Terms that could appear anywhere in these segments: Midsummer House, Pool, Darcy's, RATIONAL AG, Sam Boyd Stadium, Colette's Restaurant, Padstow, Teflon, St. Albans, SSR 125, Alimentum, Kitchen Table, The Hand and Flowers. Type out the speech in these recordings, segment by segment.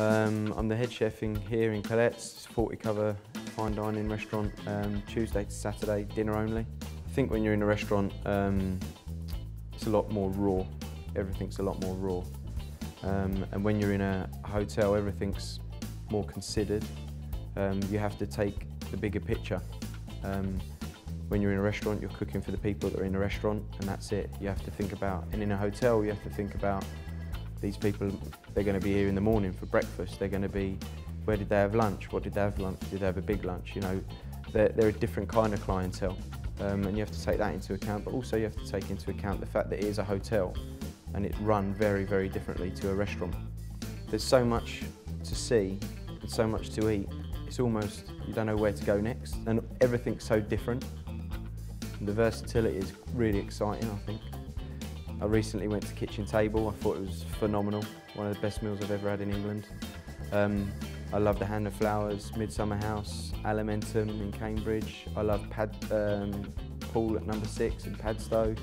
I'm the head chef here in Colette's. It's a 40-cover fine dining restaurant, Tuesday to Saturday, dinner only. I think when you're in a restaurant, it's a lot more raw. Everything's a lot more raw. And when you're in a hotel, everything's more considered. You have to take the bigger picture. When you're in a restaurant, you're cooking for the people that are in a restaurant, and that's it. You have to think about, and in a hotel, you have to think about these people, they're going to be here in the morning for breakfast, they're going to be, where did they have lunch, what did they have for lunch, did they have a big lunch, you know. They're a different kind of clientele, and you have to take that into account, but also you have to take into account the fact that it is a hotel, and it's run very, very differently to a restaurant. There's so much to see, and so much to eat, it's almost, you don't know where to go next, and everything's so different. The versatility is really exciting, I think. I recently went to Kitchen Table. I thought it was phenomenal. One of the best meals I've ever had in England. I love The Hand and Flowers, Midsummer House, Alimentum in Cambridge. I love Pool at number 6 in Padstow.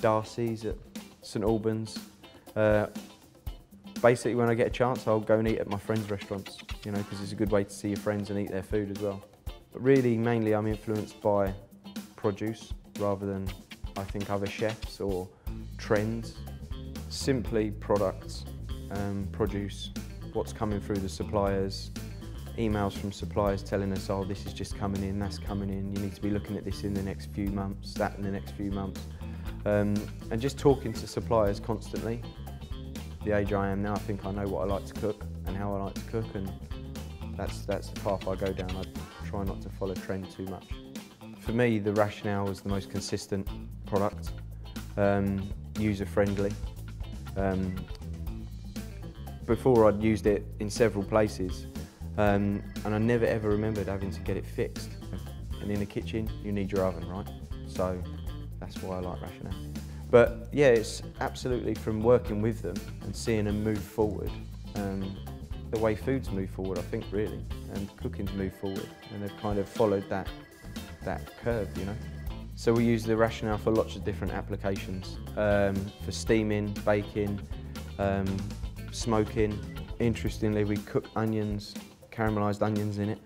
Darcy's at St. Albans. Basically, when I get a chance, I'll go and eat at my friends' restaurants, you know, because it's a good way to see your friends and eat their food as well. But really, mainly, I'm influenced by produce rather than, I think, other chefs or trends. Simply products, produce, what's coming through the suppliers, emails from suppliers telling us, oh, this is just coming in, that's coming in, you need to be looking at this in the next few months, that in the next few months. And just talking to suppliers constantly. The age I am now, I think I know what I like to cook and how I like to cook, and that's the path I go down. I try not to follow trend too much. For me, the RATIONAL was the most consistent product, user-friendly. Before I'd used it in several places, and I never ever remembered having to get it fixed. And in the kitchen, you need your oven, right? So that's why I like RATIONAL. But yeah, it's absolutely from working with them and seeing them move forward, the way foods move forward, I think, really, and cooking's moved forward, and they've kind of followed that curve, you know. So we use the RATIONAL for lots of different applications, for steaming, baking, smoking. Interestingly, we cook onions, caramelised onions in it,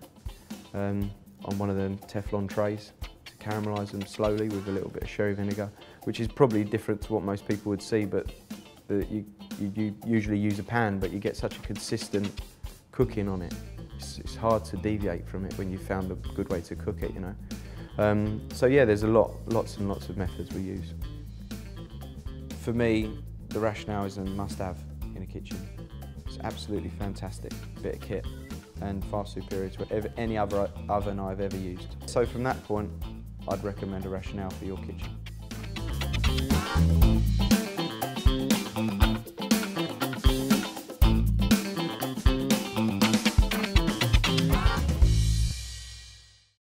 on one of the Teflon trays to caramelise them slowly with a little bit of sherry vinegar, which is probably different to what most people would see, but you usually use a pan, but you get such a consistent cooking on it. It's hard to deviate from it when you've found a good way to cook it, you know. So yeah, there's lots and lots of methods we use. For me, the RATIONAL is a must-have in a kitchen. It's absolutely fantastic bit of kit and far superior to whatever, any other oven I've ever used. So from that point, I'd recommend a RATIONAL for your kitchen.